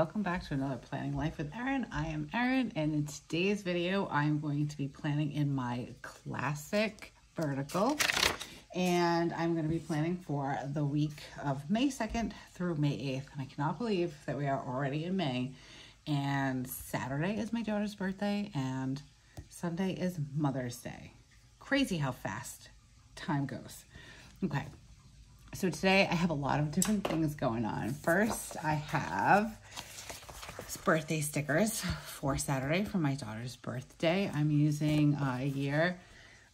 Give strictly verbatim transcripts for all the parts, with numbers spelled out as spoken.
welcome back to another Planning Life with Erin. I am Erin, and in today's video, I'm going to be planning in my classic vertical, and I'm going to be planning for the week of May second through May eighth, and I cannot believe that we are already in May, and Saturday is my daughter's birthday, and Sunday is Mother's Day. Crazy how fast time goes. Okay. So today I have a lot of different things going on. First, I have birthday stickers for Saturday for my daughter's birthday. I'm using uh, A Year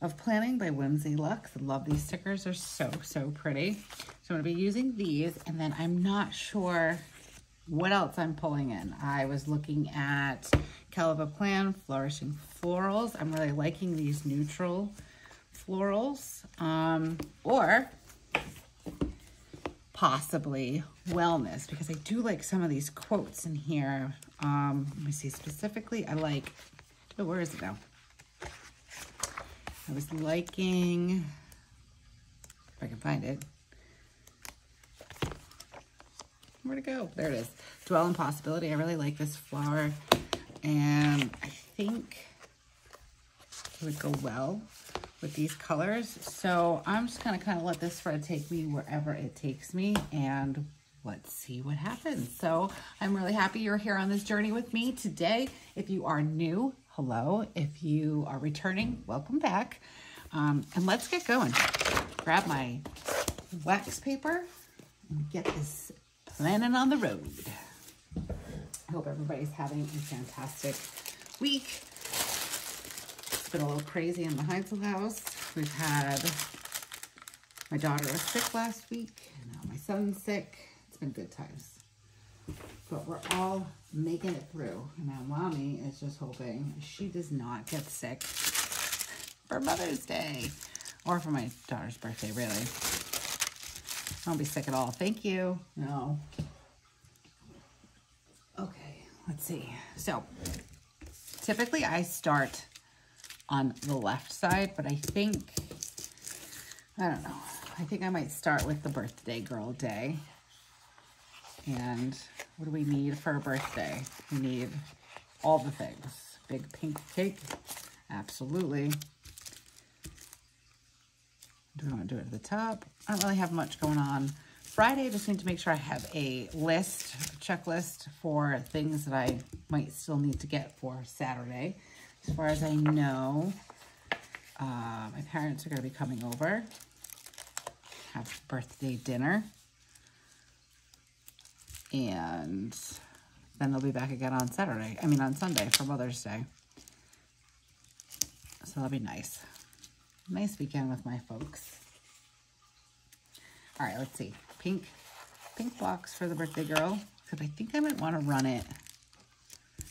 of Planning by Whimsy Lux. I love these stickers. They're so, so pretty. So I'm going to be using these, and then I'm not sure what else I'm pulling in. I was looking at Calypop Plan Flourishing Florals. I'm really liking these neutral florals. Um, or... possibly wellness, because I do like some of these quotes in here. Um, let me see specifically. I like, oh, where is it now? I was liking, if I can find it. Where'd it go? There it is. Dwell in possibility. I really like this flower, and I think it would go well with these colors. So I'm just gonna kind of let this thread take me wherever it takes me, and let's see what happens. So I'm really happy you're here on this journey with me today. If you are new, hello. If you are returning, welcome back. Um, and let's get going. Grab my wax paper and get this planning on the road. I hope everybody's having a fantastic week. It's been a little crazy in the Heinzel house. We've had, my daughter was sick last week, and now my son's sick. It's been good times. But we're all making it through. And now mommy is just hoping she does not get sick for Mother's Day. Or for my daughter's birthday, really. I won't be sick at all. Thank you. No. Okay, let's see. So, typically I start on the left side, but I think, I don't know, I think I might start with the birthday girl day. And what do we need for a birthday? We need all the things. Big pink cake, absolutely. Do we want to do it at the top? I don't really have much going on. Friday, I just need to make sure I have a list, a checklist for things that I might still need to get for Saturday. As far as I know, uh, my parents are going to be coming over, have birthday dinner, and then they'll be back again on Saturday, I mean on Sunday for Mother's Day. So that'll be nice. Nice weekend with my folks. All right, let's see. Pink, pink box for the birthday girl, because I think I might want to run it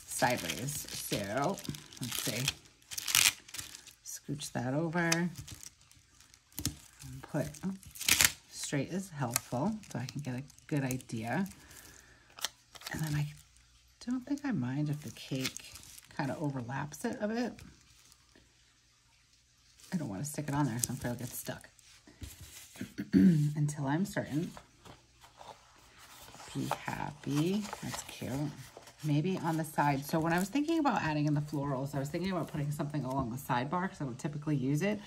sideways. So let's see, scooch that over and put, oh, straight is helpful so I can get a good idea. And then I don't think I mind if the cake kind of overlaps it a bit. I don't want to stick it on there because I'm afraid it'll get stuck until I'm certain. Be happy, that's cute. Maybe on the side. So when I was thinking about adding in the florals, I was thinking about putting something along the sidebar because I don't typically use it.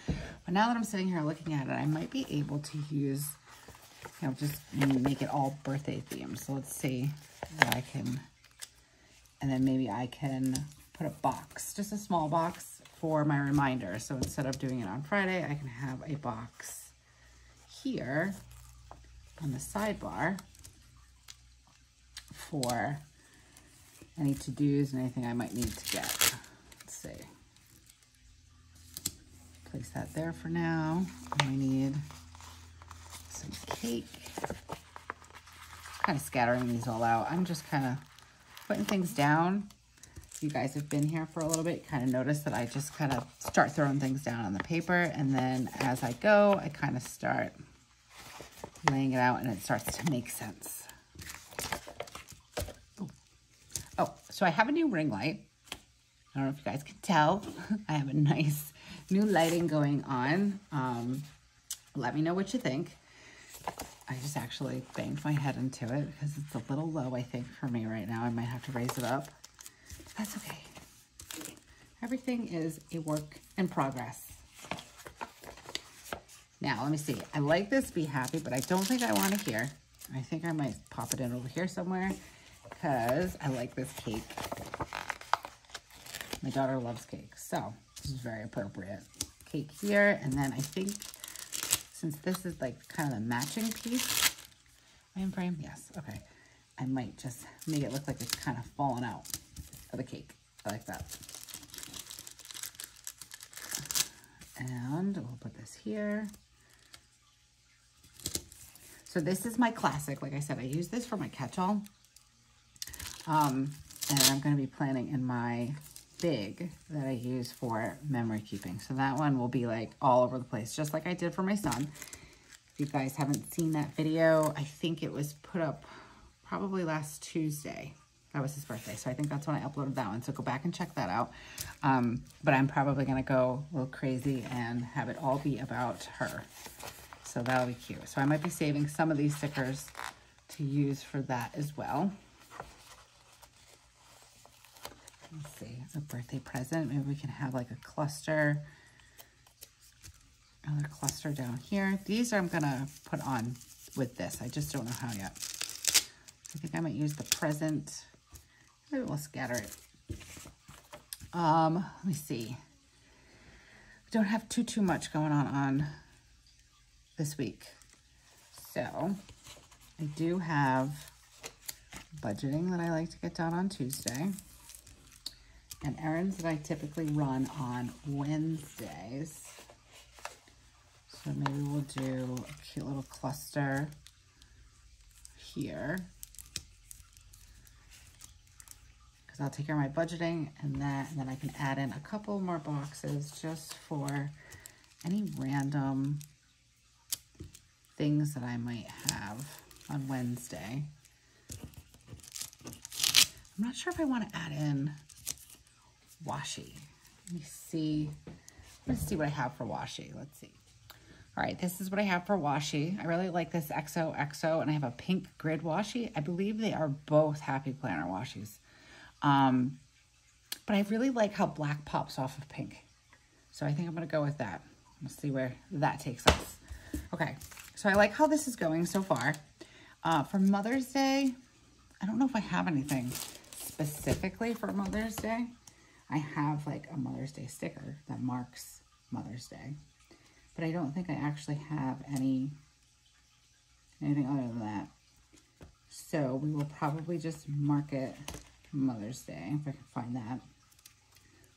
But now that I'm sitting here looking at it, I might be able to use, you know, just make it all birthday themed. So let's see what I can, and then maybe I can put a box, just a small box for my reminder. So instead of doing it on Friday, I can have a box here on the sidebar for any to-dos and anything I might need to get. Let's see. Place that there for now. I need some cake. Kind of scattering these all out. I'm just kind of putting things down. If you guys have been here for a little bit, kind of notice that I just kind of start throwing things down on the paper, and then as I go, I kind of start laying it out and it starts to make sense. Oh, so I have a new ring light. I don't know if you guys can tell. I have a nice new lighting going on. Um, let me know what you think. I just actually banged my head into it because it's a little low, I think, for me right now. I might have to raise it up, but that's okay. Everything is a work in progress. Now, let me see. I like this Be Happy, but I don't think I want it here. I think I might pop it in over here somewhere because I like this cake. My daughter loves cake, so this is very appropriate. Cake here, and then I think since this is like kind of the matching piece, I frame, yes, okay. I might just make it look like it's kind of fallen out of the cake. I like that. And we'll put this here. So this is my classic. Like I said, I use this for my catch-all. Um, and I'm gonna be planning in my big that I use for memory keeping. So that one will be like all over the place, just like I did for my son. If you guys haven't seen that video, I think it was put up probably last Tuesday. That was his birthday. So I think that's when I uploaded that one. So go back and check that out. Um, but I'm probably going to go a little crazy and have it all be about her. So that'll be cute. So I might be saving some of these stickers to use for that as well. Let's see, a birthday present. Maybe we can have like a cluster, another cluster down here. These I'm gonna put on with this. I just don't know how yet. I think I might use the present. Maybe we'll scatter it. Um, let me see. I don't have too, too much going on on this week. So I do have budgeting that I like to get done on Tuesday. And errands that I typically run on Wednesdays. So maybe we'll do a cute little cluster here. Because I'll take care of my budgeting and that, and then I can add in a couple more boxes just for any random things that I might have on Wednesday. I'm not sure if I want to add in washi. Let me see. Let's see what I have for washi. Let's see. All right, this is what I have for washi. I really like this X O X O, and I have a pink grid washi. I believe they are both Happy Planner washis. Um, but I really like how black pops off of pink. So I think I'm going to go with that. Let's see where that takes us. Okay, so I like how this is going so far. Uh, for Mother's Day, I don't know if I have anything specifically for Mother's Day. I have like a Mother's Day sticker that marks Mother's Day, but I don't think I actually have any, anything other than that. So we will probably just mark it Mother's Day, if I can find that.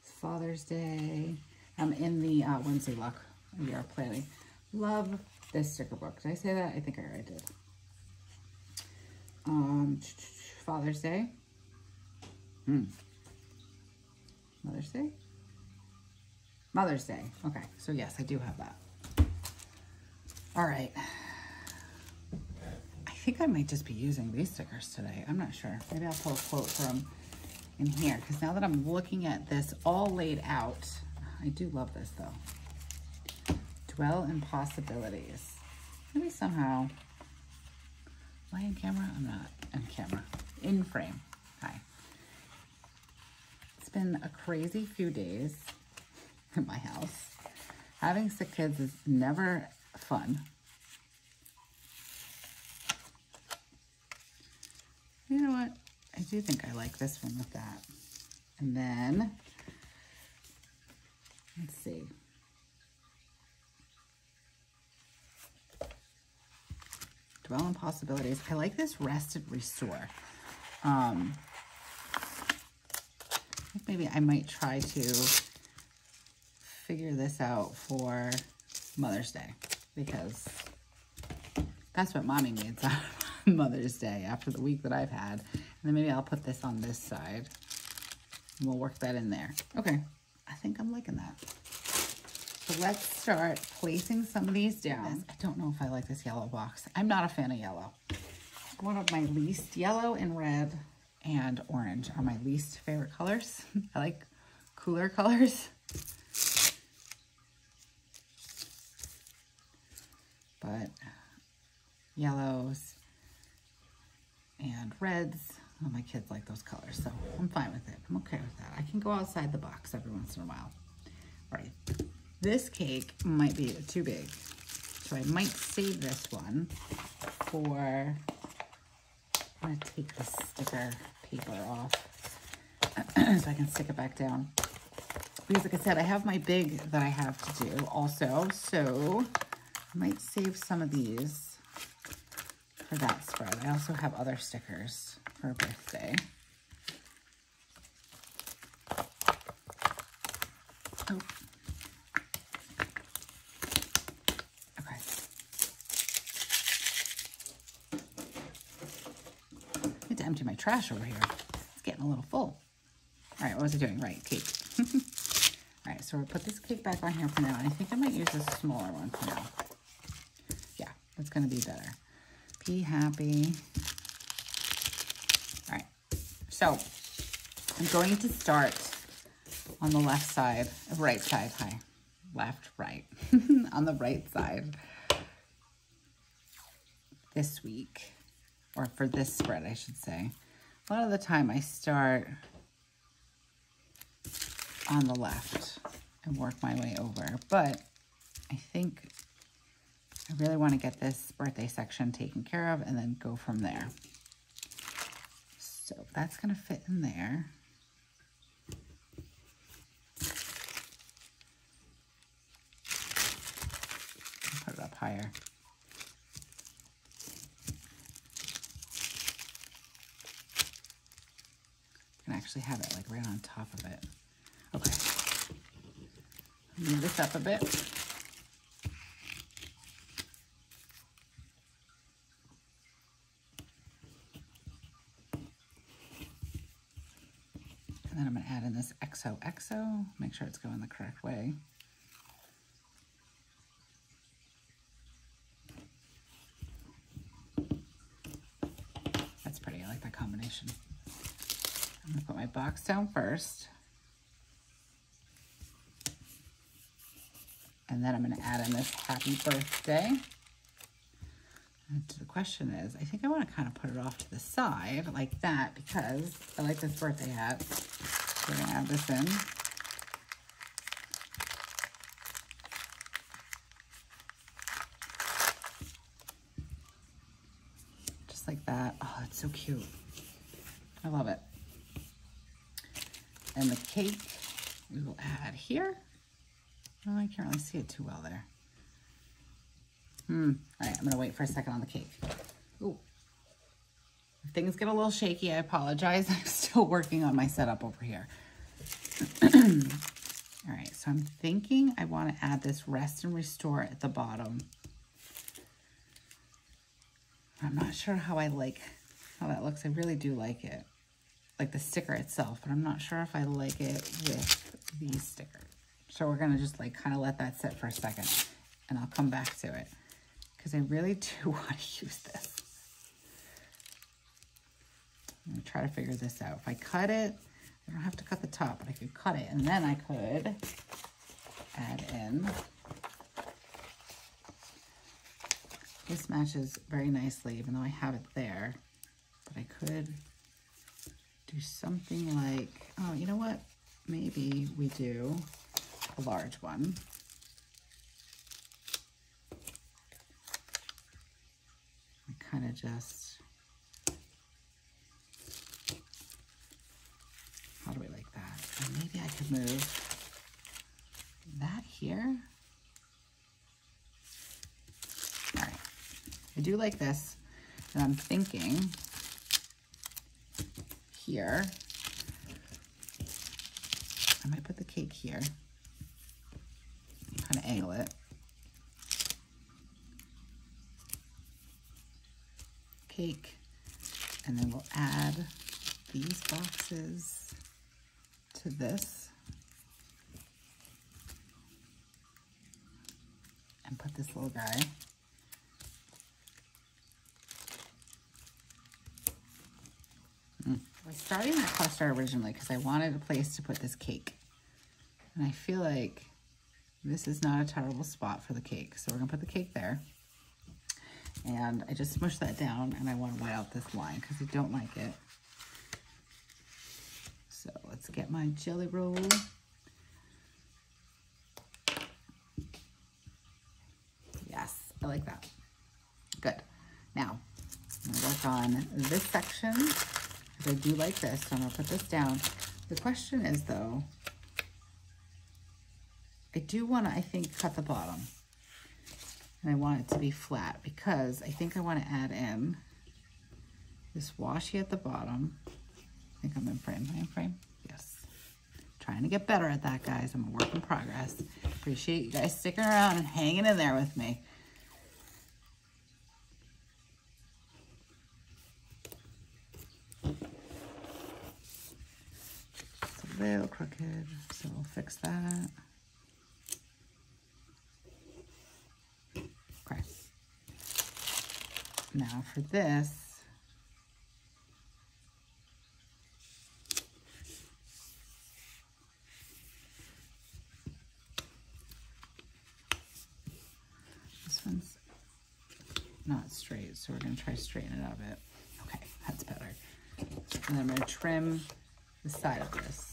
Father's Day. I'm in the uh, Whimsy Lux. We are planning. Love this sticker book. Did I say that? I think I already did. Um, Father's Day. Hmm. Mother's Day? Mother's Day. Okay, so yes, I do have that. All right. I think I might just be using these stickers today. I'm not sure. Maybe I'll pull a quote from in here, because now that I'm looking at this all laid out, I do love this though. Dwell in possibilities. Maybe somehow, am I in camera? I'm not in camera. In frame. Hi. Been a crazy few days in my house. Having sick kids is never fun. You know what? I do think I like this one with that. And then, let's see. Dwell on possibilities. I like this Rest and Restore. Um, Maybe I might try to figure this out for Mother's Day, because that's what mommy needs on Mother's Day after the week that I've had. And then maybe I'll put this on this side and we'll work that in there. Okay, I think I'm liking that. So let's start placing some of these down. I don't know if I like this yellow box. I'm not a fan of yellow. One of my least, yellow and red and orange are my least favorite colors. I like cooler colors. But yellows, and reds. Oh, my kids like those colors, so I'm fine with it. I'm okay with that. I can go outside the box every once in a while. All right, this cake might be too big, so I might save this one for, I'm gonna take the sticker paper off so I can stick it back down. Because like I said, I have my big that I have to do also, so I might save some of these for that spread. I also have other stickers for a birthday. Oh. Okay. I need to empty my trash over here. It's getting a little full. All right, what was I doing? Right, cake. All right, so we'll put this cake back on here for now. And I think I might use this smaller one for now. Yeah, that's gonna be better. Be happy. All right, so I'm going to start on the left side, right side, hi. Left, right, on the right side this week, or for this spread, I should say. A lot of the time I start on the left and work my way over, but I think I really want to get this birthday section taken care of and then go from there. So that's going to fit in there. Put it up higher. I can actually have it like right on top of it. Okay. Move this up a bit. And then I'm going to add in this X O X O, make sure it's going the correct way. That's pretty. I like that combination. I'm going to put my box down first. And then I'm going to add in this happy birthday. And the question is, I think I want to kind of put it off to the side like that because I like this birthday hat. We're gonna add this in. Just like that. Oh, it's so cute. I love it. And the cake we will add here. Oh, I can't really see it too well there. Hmm. All right, I'm gonna wait for a second on the cake. Ooh. If things get a little shaky, I apologize. I'm still working on my setup over here. All right, so I'm thinking I want to add this rest and restore at the bottom. I'm not sure how I like how that looks. I really do like it, like the sticker itself, but I'm not sure if I like it with these stickers. So we're gonna just like kind of let that sit for a second and I'll come back to it because I really do want to use this. I'm gonna try to figure this out. If I cut it, I don't have to cut the top, but I could cut it and then I could add in. This matches very nicely, even though I have it there, but I could do something like, oh, you know what? Maybe we do a large one. I kind of just, how do we like that? And maybe I could move that here. All right, I do like this, and I'm thinking here, I might put the cake here, kind of angle it. Cake, and then we'll add these boxes to this and put this little guy mm. I was starting that cluster originally because I wanted a place to put this cake, and I feel like this is not a terrible spot for the cake, so we're gonna put the cake there. And I just smushed that down, and I want to white out this line because I don't like it. So let's get my jelly roll. Yes, I like that. Good. Now, I'm going to work on this section because I do like this, so I'm going to put this down. The question is, though, I do want to, I think, cut the bottom. And I want it to be flat because I think I want to add in this washi at the bottom. I think I'm in frame. Am I in frame? Yes. Trying to get better at that, guys. I'm a work in progress. Appreciate you guys sticking around and hanging in there with me. It's a little crooked, so we'll fix that. Now for this, this one's not straight, so we're going to try to straighten it out a bit. Okay, that's better. And I'm going to trim the side of this.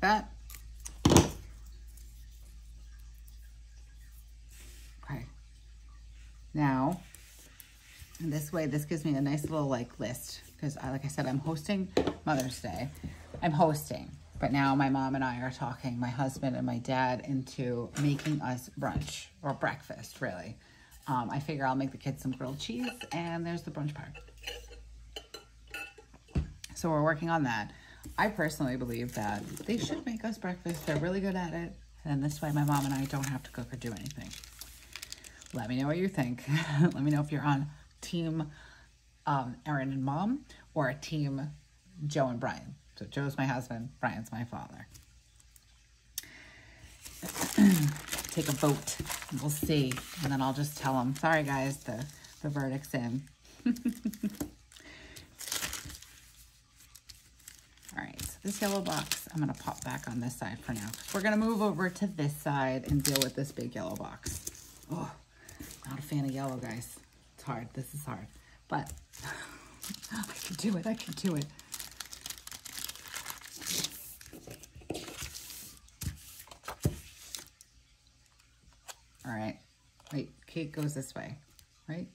That. Okay. Now, and this way, this gives me a nice little like list because I, like I said, I'm hosting Mother's Day. I'm hosting, but now my mom and I are talking, my husband and my dad, into making us brunch or breakfast, really. Um, I figure I'll make the kids some grilled cheese, and there's the brunch part. So we're working on that. I personally believe that they should make us breakfast. They're really good at it. And this way, my mom and I don't have to cook or do anything. Let me know what you think. Let me know if you're on team um, Erin and mom or a team Joe and Brian. So Joe's my husband, Brian's my father. Take a vote. We'll see. And then I'll just tell them, sorry guys, the, the verdict's in. All right, so this yellow box, I'm gonna pop back on this side for now. We're gonna move over to this side and deal with this big yellow box. Oh, not a fan of yellow, guys. It's hard, this is hard. But I can do it, I can do it. All right, wait, cake goes this way, right?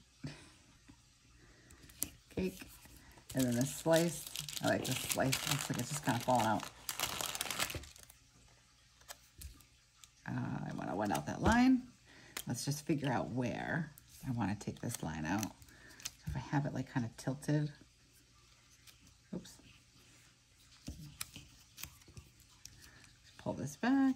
Cake, and then this slice. I like this slice. It looks like it's just kind of falling out. Uh, I want to wet out that line. Let's just figure out where I want to take this line out. So if I have it like kind of tilted. Oops. Just pull this back.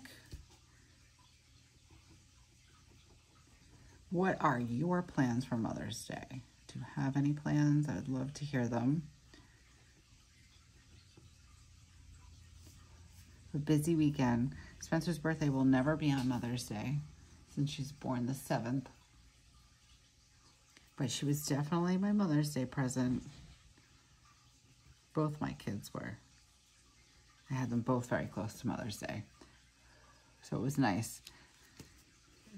What are your plans for Mother's Day? Do you have any plans? I would love to hear them. A busy weekend. Spencer's birthday will never be on Mother's Day since she's born the seventh. But she was definitely my Mother's Day present. Both my kids were. I had them both very close to Mother's Day. So it was nice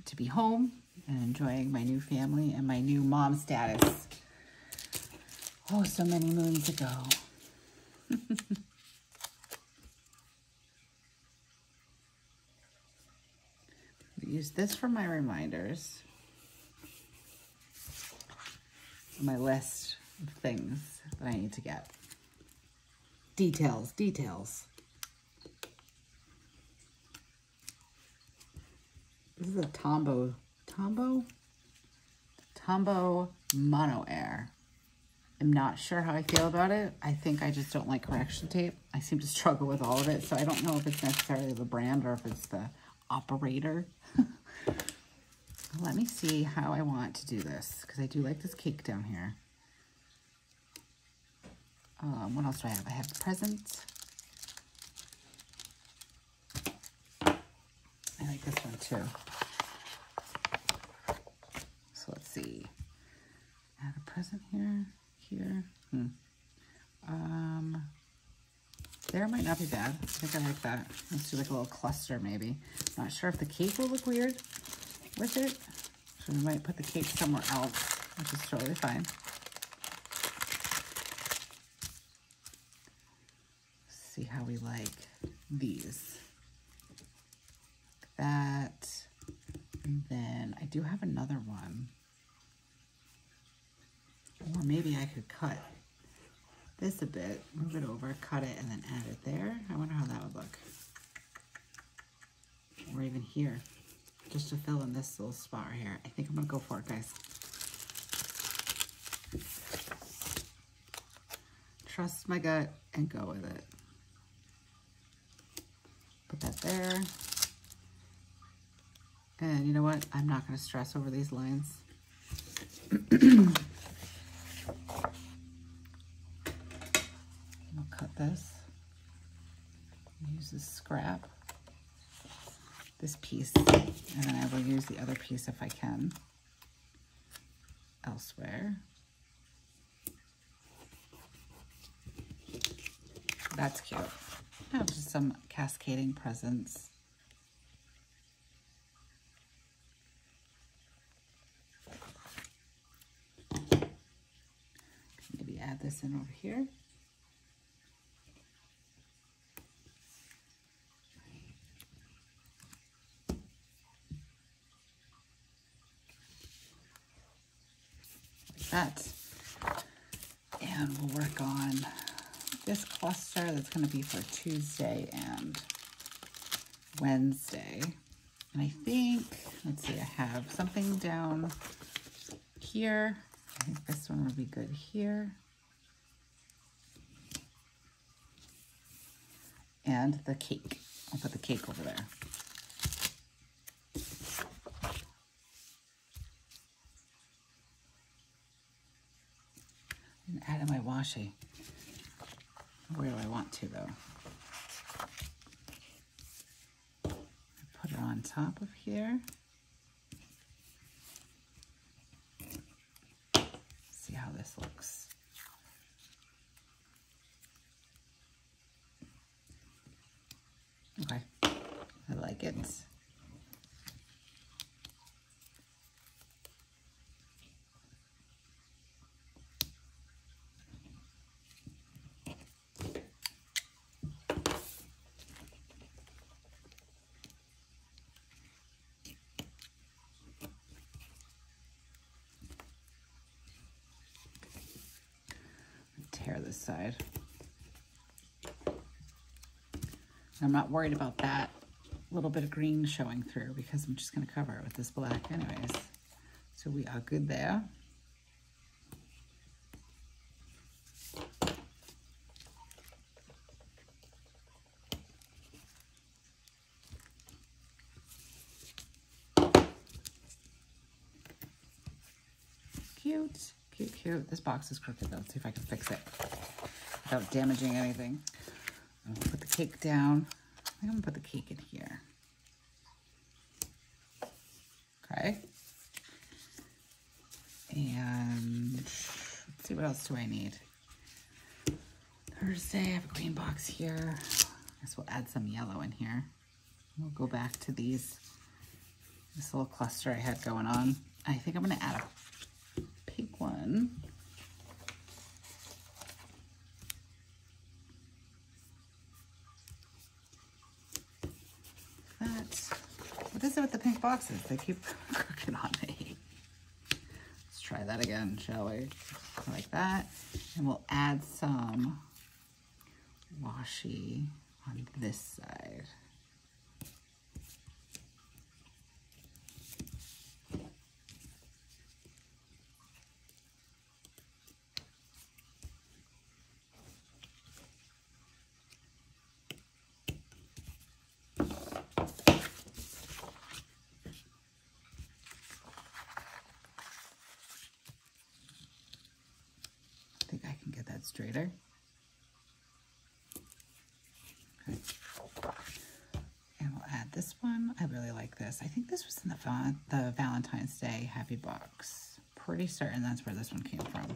to be home and enjoying my new family and my new mom status. Oh, so many moons ago. Use this for my reminders, my list of things that I need to get. Details, details. This is a Tombow, Tombow? Tombow Mono Air. I'm not sure how I feel about it. I think I just don't like correction tape. I seem to struggle with all of it, so I don't know if it's necessarily the brand or if it's the operator. Let me see how I want to do this because I do like this cake down here. Um, what else do I have? I have presents. I like this one too. So let's see. Add a present here, here. Hmm. Um, might not be bad. I think I like that. Let's do like a little cluster maybe. I'm not sure if the cake will look weird with it. So we might put the cake somewhere else, which is totally fine. See how we like these. That, and then I do have another one. Or maybe I could cut this a bit, move it over, cut it, and then add it there. I wonder how that would look. Or even here, just to fill in this little spot right here. I think I'm gonna go for it, guys. Trust my gut and go with it. Put that there. And you know what? I'm not gonna stress over these lines. I'll cut this, use this scrap, this piece, and then I will use the other piece if I can elsewhere. That's cute. I have just some cascading presents. Maybe add this in over here. That. And we'll work on this cluster that's going to be for Tuesday and Wednesday. And I think, let's see, I have something down here. I think this one would be good here. And the cake. I'll put the cake over there. Add in my washi. Where do I want to though? Put it on top of here. See how this looks. Okay, I like it. This side. I'm not worried about that little bit of green showing through because I'm just going to cover it with this black anyways. So we are good there. Cute. Cute, cute. This box is crooked though. Let's see if I can fix it without damaging anything. I'm gonna put the cake down. I think I'm gonna put the cake in here. Okay. And let's see, what else do I need? Thursday, I have a green box here. I guess we'll add some yellow in here. We'll go back to these, this little cluster I had going on. I think I'm gonna add a pink one. That. What is it with the pink boxes? They keep cooking on me. Let's try that again, shall we? Like that. And we'll add some washi on this side. Straighter. Okay. And we'll add this one. I really like this. I think this was in the, val the Valentine's Day Happy Box. Pretty certain that's where this one came from.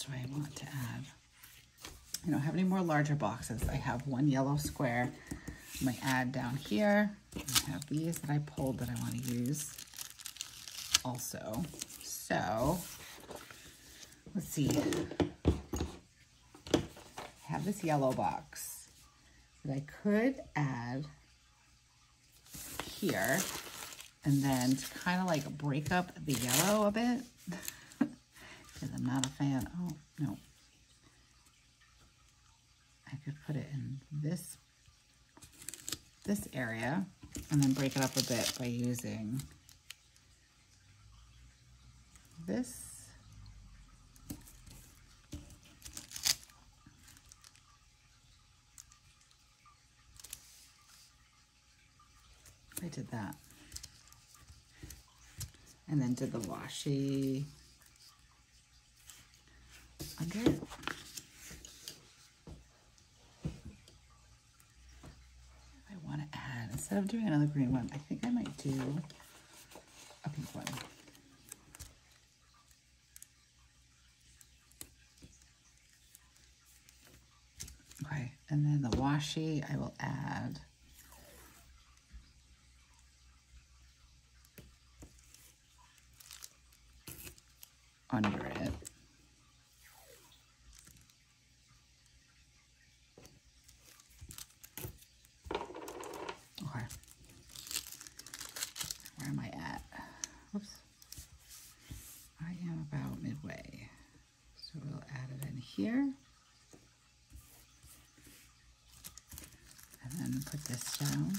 else do I want to add? I don't have any more larger boxes. I have one yellow square I'm going to add down here. I have these that I pulled that I want to use also. So let's see. I have this yellow box that I could add here and then to kind of like break up the yellow a bit because I'm not a fan. Oh, no. I could put it in this this area and then break it up a bit by using this I did that and then did the washi under it. Instead of doing another green one, I think I might do a pink one. Okay, and then the washi I will add under it. Here, and then put this down. I'm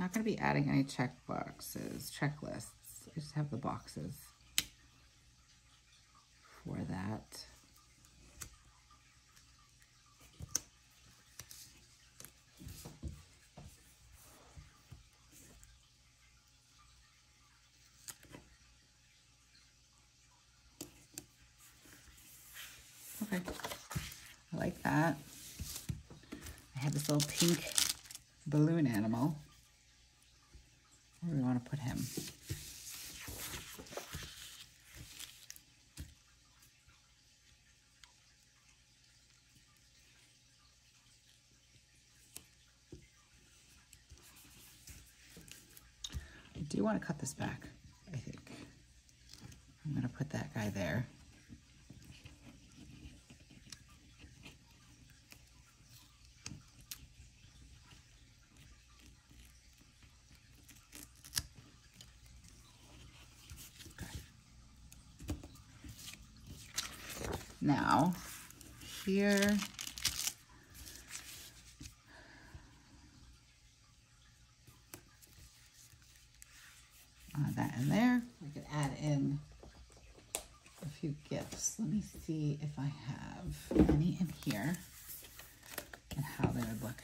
not going to be adding any check boxes, checklists. I just have the boxes for that. I like that. I have this little pink balloon animal. Where do we want to put him? I do want to cut this back, I think. I'm going to put that guy there. Now, here, add that in there. I could add in a few gifts. Let me see if I have any in here and how they would look.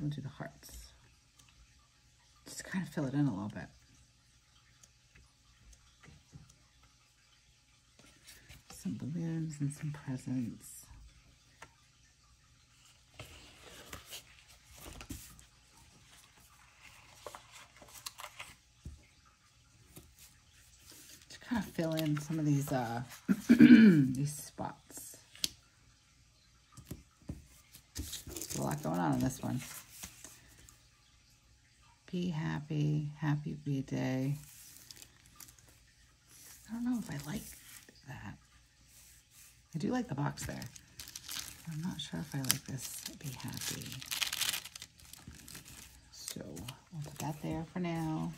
We'll do the hearts. Just kind of fill it in a little bit. Some balloons and some presents. Just kind of fill in some of these uh, these spots. There's a lot going on in this one. Be happy, happy be day. I don't know if I like that. I do like the box there. I'm not sure if I like this, be happy. So we'll put that there for now.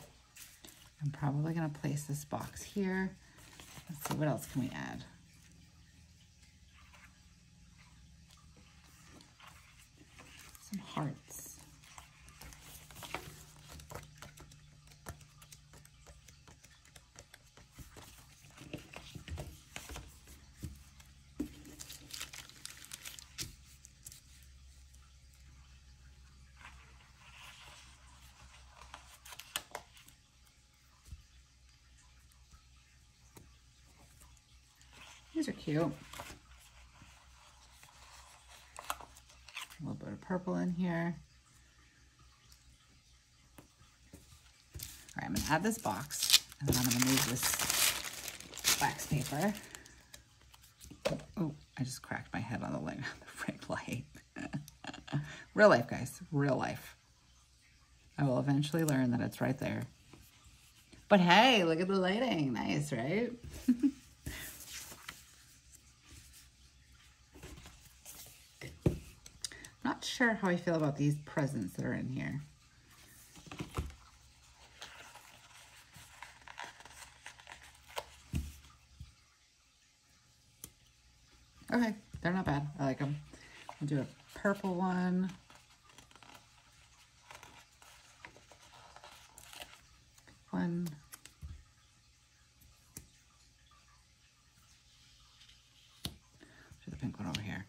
I'm probably gonna place this box here. Let's see, what else can we add? Some hearts. These are cute. A little bit of purple in here. All right, I'm gonna add this box, and then I'm gonna move this wax paper. Oh, I just cracked my head on the light, on the ring light. Real life, guys, real life. I will eventually learn that it's right there. But hey, look at the lighting. Nice, right? Not sure how I feel about these presents that are in here. Okay, they're not bad. I like them. I'll do a purple one. One. Do the pink one over here.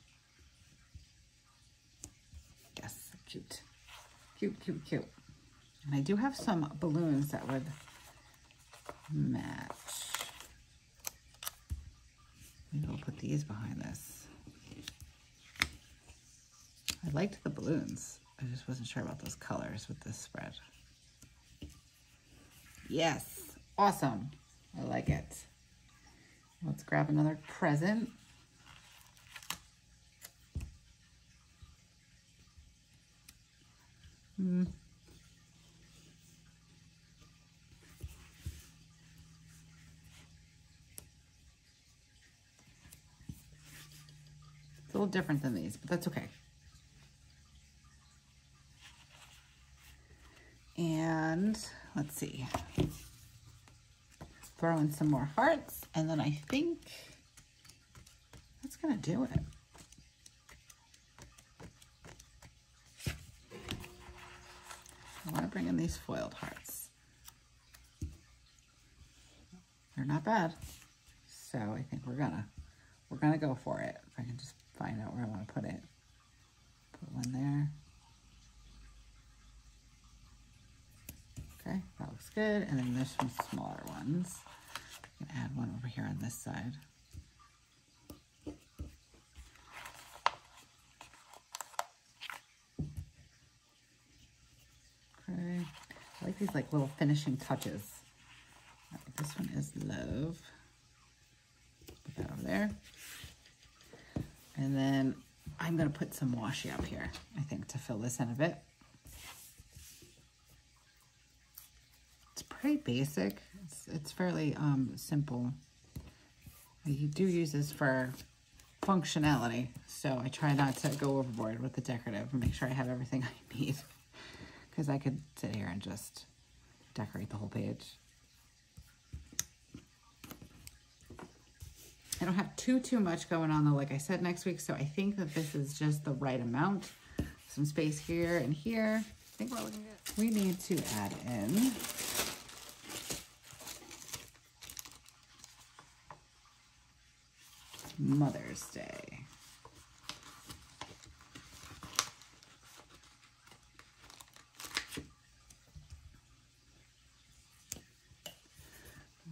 Yes, cute. Cute, cute, cute. And I do have some balloons that would match. Maybe I'll put these behind this. I liked the balloons. I just wasn't sure about those colors with this spread. Yes, awesome. I like it. Let's grab another present. Hmm. It's a little different than these, but that's okay. And let's see, throw in some more hearts, and then I think that's gonna do it. I wanna bring in these foiled hearts. They're not bad, so I think we're gonna, we're gonna go for it. If I can just find out where I wanna put it. Put one there. Okay, that looks good. And then there's some smaller ones. I'm gonna add one over here on this side. Okay, I like these like little finishing touches. All right, this one is love. Put that over there. And then I'm gonna put some washi up here, I think, to fill this in a bit. Pretty basic. It's, it's fairly um, simple. You do use this for functionality, so I try not to go overboard with the decorative and make sure I have everything I need, because I could sit here and just decorate the whole page. I don't have too, too much going on though, like I said, next week, so I think that this is just the right amount. Some space here and here. I think we're looking good. We need to add in Mother's Day.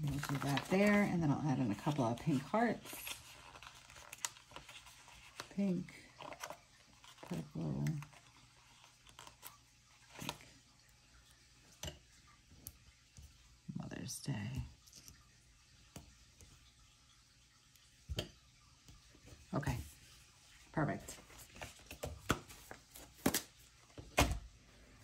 We'll do that there, and then I'll add in a couple of pink hearts. Pink, purple, pink. Mother's Day. Okay, perfect.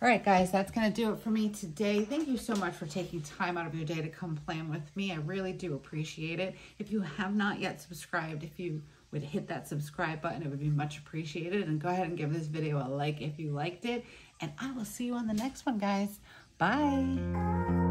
All right, guys, that's gonna do it for me today. Thank you so much for taking time out of your day to come plan with me. I really do appreciate it. If you have not yet subscribed, if you would hit that subscribe button, it would be much appreciated. And go ahead and give this video a like if you liked it. And I will see you on the next one, guys. Bye.